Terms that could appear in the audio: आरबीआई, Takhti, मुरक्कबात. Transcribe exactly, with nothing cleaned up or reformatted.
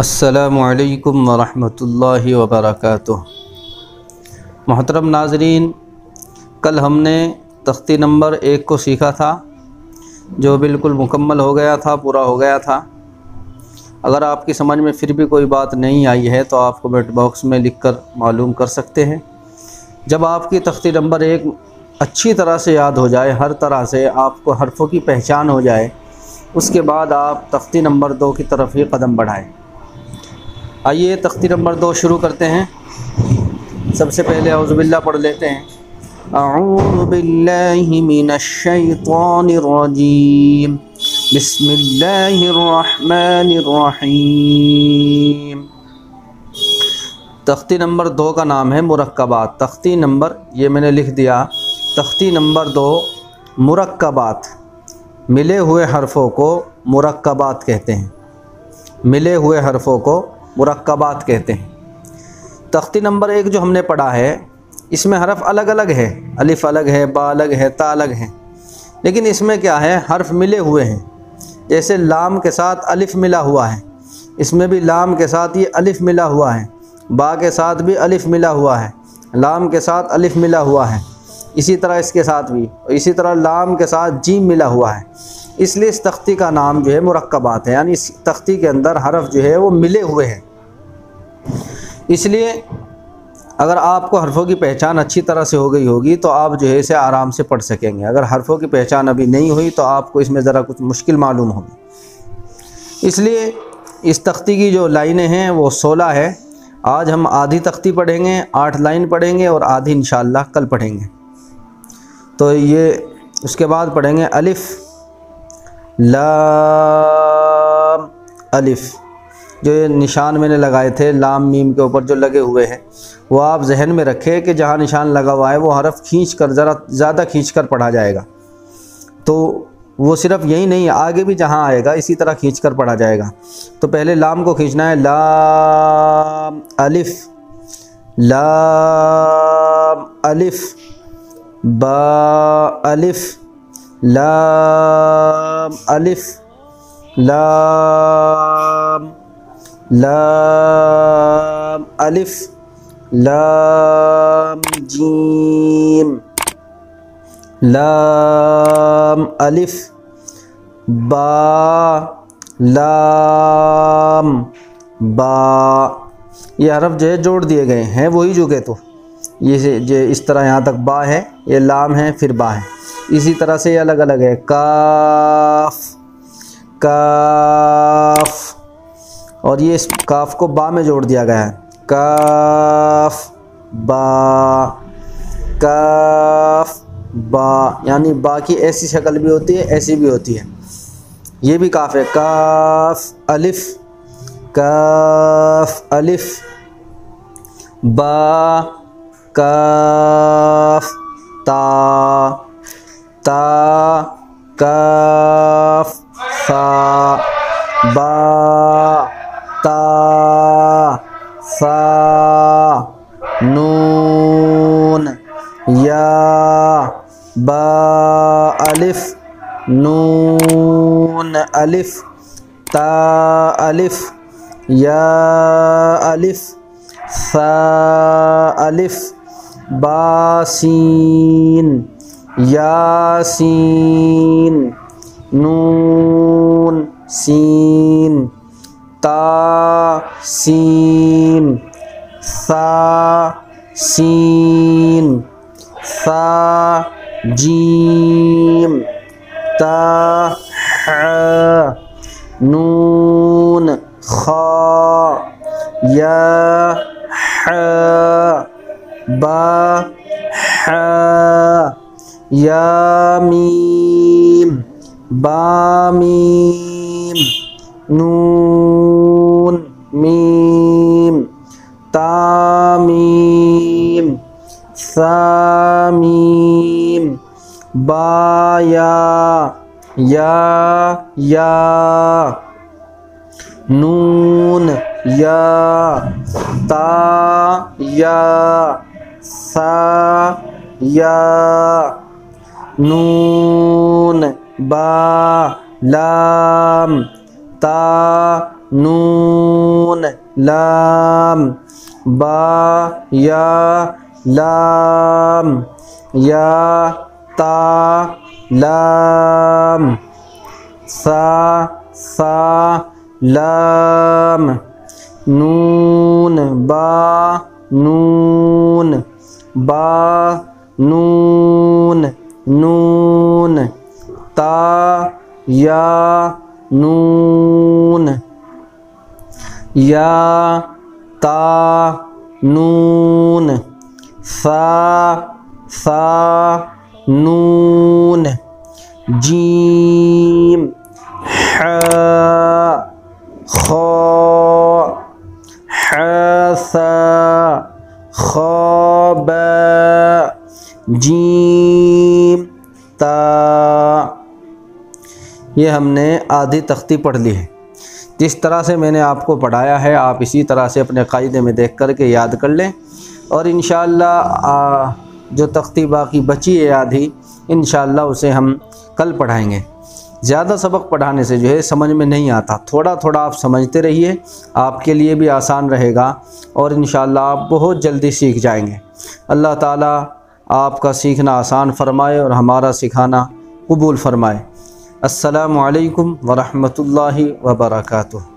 अस्सलामु अलैकुम वरहमतुल्लाहि वबरकातुहु। मोहतरम नाजरीन, कल हमने तख्ती नंबर एक को सीखा था जो बिल्कुल मुकम्मल हो गया था, पूरा हो गया था। अगर आपकी समझ में फिर भी कोई बात नहीं आई है तो आप कमेंट बॉक्स में लिखकर मालूम कर सकते हैं। जब आपकी तख्ती नंबर एक अच्छी तरह से याद हो जाए, हर तरह से आपको हरफों की पहचान हो जाए, उसके बाद आप तख्ती नंबर दो की तरफ ही कदम बढ़ाएं। आइए तख्ती नंबर दो शुरू करते हैं। सबसे पहले औज़ुबिल्लाह पढ़ लेते हैं। औज़ुबिल्लाहि मिनश्शैतानिर्रजीम, बिस्मिल्लाहिर्रहमानिर्रहीम। तख्ती नंबर दो का नाम है मुरक्कबात। तख्ती नंबर, ये मैंने लिख दिया, तख्ती नंबर दो मुरक्कबात। मिले हुए हरफों को मुरक्कबात कहते हैं, मिले हुए हरफों को मुरक्कबात कहते हैं। तख्ती नंबर एक जो हमने पढ़ा है इसमें हरफ अलग अलग है, अलिफ़ अलग है, बा अलग है, ता अलग है, लेकिन इसमें क्या है, हरफ मिले हुए हैं। जैसे लाम के साथ अलिफ़ मिला हुआ है, इसमें भी लाम के साथ ये अलिफ़ मिला हुआ है, बा के साथ भी अलिफ़ मिला हुआ है, लाम के साथ अलिफ़ मिला हुआ है, इसी तरह इसके साथ भी, इसी तरह लाम के साथ जीम मिला हुआ है। इसलिए इस तख्ती का नाम जो है मुरक्कबात है, यानी इस तख्ती के अंदर हरफ जो है वो मिले हुए हैं। इसलिए अगर आपको हरफों की पहचान अच्छी तरह से हो गई होगी तो आप जो है इसे आराम से पढ़ सकेंगे। अगर हरफों की पहचान अभी नहीं हुई तो आपको इसमें ज़रा कुछ मुश्किल मालूम होगी। इसलिए इस तख्ती की जो लाइनें हैं वो सोलह है। आज हम आधी तख्ती पढ़ेंगे, आठ लाइन पढ़ेंगे और आधी इंशाअल्लाह कल पढ़ेंगे। तो ये उसके बाद पढ़ेंगे अलिफ़ लाम अलिफ़। जो ये निशान मैंने लगाए थे लाम मीम के ऊपर जो लगे हुए हैं वो आप जहन में रखें कि जहाँ निशान लगा हुआ है वो हरफ खींच कर, ज़रा ज़्यादा खींच कर पढ़ा जाएगा। तो वो सिर्फ़ यही नहीं, आगे भी जहाँ आएगा इसी तरह खींच कर पढ़ा जाएगा। तो पहले लाम को खींचना है, लाम अलिफ़, लाम अलिफ़, बा अलिफ़, लाम अलिफ़, लाम लाम अलिफ़, लाम जीम, लाम अलिफ़, बा लाम बा। ये हरफ जो है जोड़ दिए गए हैं, वही जुगे। तो ये जो इस तरह यहाँ तक बा है, ये लाम है, फिर बा है, इसी तरह से ये अलग अलग है। काफ काफ, और ये इस काफ को बा में जोड़ दिया गया है। काफ बा, काफ बा, यानी बा की ऐसी शक्ल भी होती है, ऐसी भी होती है। ये भी काफ है। काफ अलिफ़, काफ अलिफ़, बा काफ ता, ता काफ सा, बा ता सा, नून या, बा अलिफ़, नून अलिफ़, ता अलिफ़, या अलिफ़, सा अलिफ़, बासीन, यासीन, नून सीन, तासीन, सासीन, सा जीम, ताहा, नून खा, या हा, बा हा, या मीम, बा मीम, नून मीम, ता मीम, सा मीम, बा या, या या, नून या, ता या, सा या, नून बा, लाम, ता नून लाम बा या लाम या ता लाम सा सा लाम नून बा नून बा नून नून ता या नून या ता नून सा सा नून जीम हा खा हसा खाब जीम ता। ये हमने आधी तख्ती पढ़ ली है। जिस तरह से मैंने आपको पढ़ाया है आप इसी तरह से अपने कायदे में देख कर के याद कर लें और इंशाअल्लाह जो तख्ती बाकी बची है आधी इंशाअल्लाह उसे हम कल पढ़ाएंगे। ज़्यादा सबक पढ़ाने से जो है समझ में नहीं आता, थोड़ा थोड़ा आप समझते रहिए, आपके लिए भी आसान रहेगा और इंशाअल्लाह आप बहुत जल्दी सीख जाएंगे। अल्लाह ताला आपका सीखना आसान फ़रमाए और हमारा सिखाना कबूल फ़रमाए। अस्सलामु अलैकुम वरहमतुल्लाहि वबरकातुह।